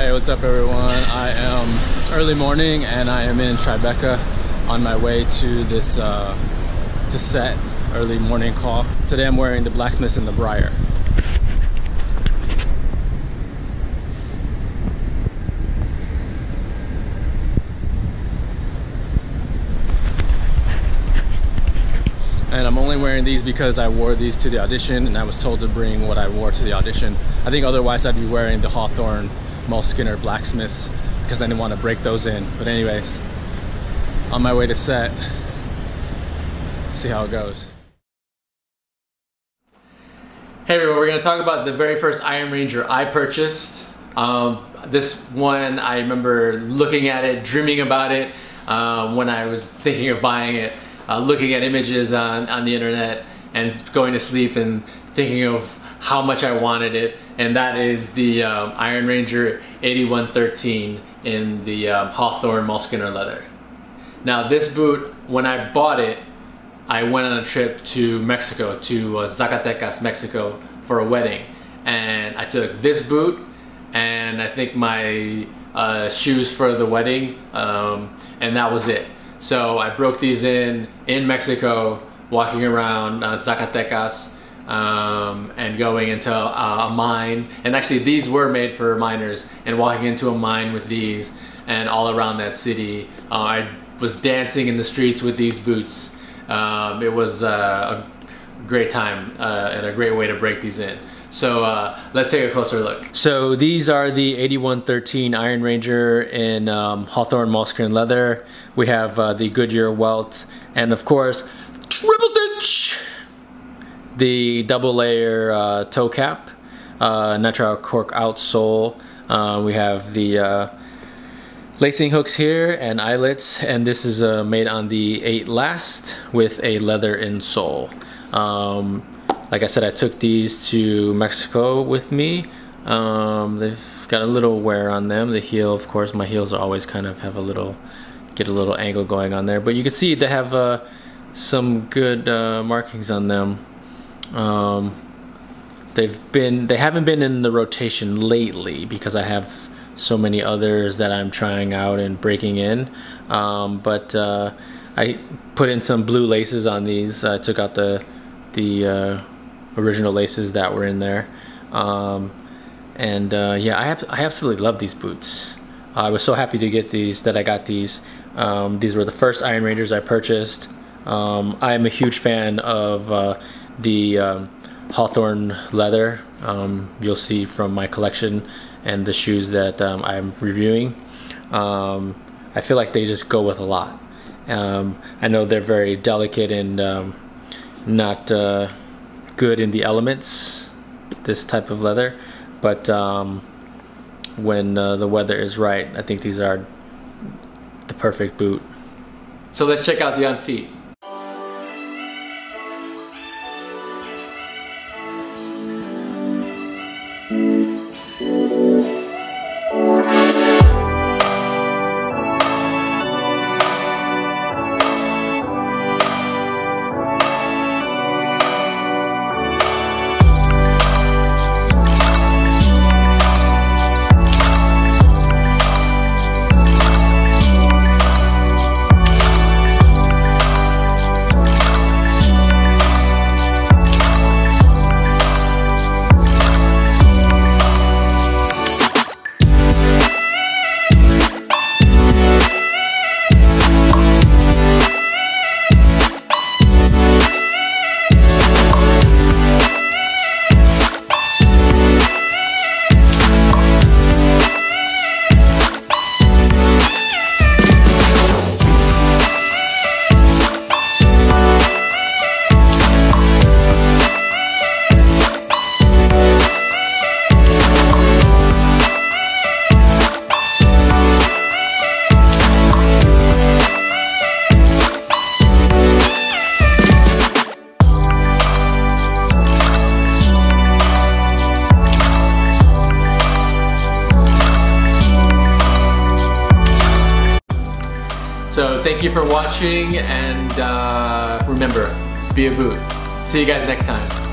Hey, what's up everyone? It's early morning and I am in Tribeca on my way to this to set early morning call. Today I'm wearing the Blacksmith and the Briar. And I'm only wearing these because I wore these to the audition and I was told to bring what I wore to the audition. I think otherwise I'd be wearing the Hawthorne Muleskinner Blacksmiths because I didn't want to break those in. But anyways, on my way to set, see how it goes. Hey everyone, we're gonna talk about the very first Iron Ranger I purchased. This one, I remember looking at it, dreaming about it when I was thinking of buying it. Looking at images on the internet and going to sleep and thinking of how much I wanted it, and that is the Iron Ranger 8113 in the Hawthorne Muleskinner leather. Now this boot, when I bought it, I went on a trip to Mexico, to Zacatecas, Mexico for a wedding, and I took this boot and I think my shoes for the wedding, and that was it. So I broke these in Mexico, walking around Zacatecas and going into a mine. And actually these were made for miners, and walking into a mine with these and all around that city. I was dancing in the streets with these boots. It was a great time and a great way to break these in. So let's take a closer look. So these are the 8113 Iron Ranger in Hawthorne Muleskinner leather. We have the Goodyear Welt, and of course, triple stitch, the double layer toe cap, nitrile cork outsole. We have the lacing hooks here and eyelets, and this is made on the 8 Last with a leather insole. Like I said, I took these to Mexico with me. They've got a little wear on them. The heel, of course, my heels are always kind of get a little angle going on there. But you can see they have some good markings on them. They haven't been in the rotation lately because I have so many others that I'm trying out and breaking in. But I put in some blue laces on these. I took out the original laces that were in there, yeah, I absolutely love these boots. I was so happy to get these, that I got these. These were the first Iron Rangers I purchased. I'm a huge fan of the Hawthorne leather. You'll see from my collection and the shoes that I'm reviewing. I feel like they just go with a lot. I know they're very delicate and not good in the elements, this type of leather, but when the weather is right, I think these are the perfect boot. So let's check out the on feet. So thank you for watching, and remember, be a boot. See you guys next time.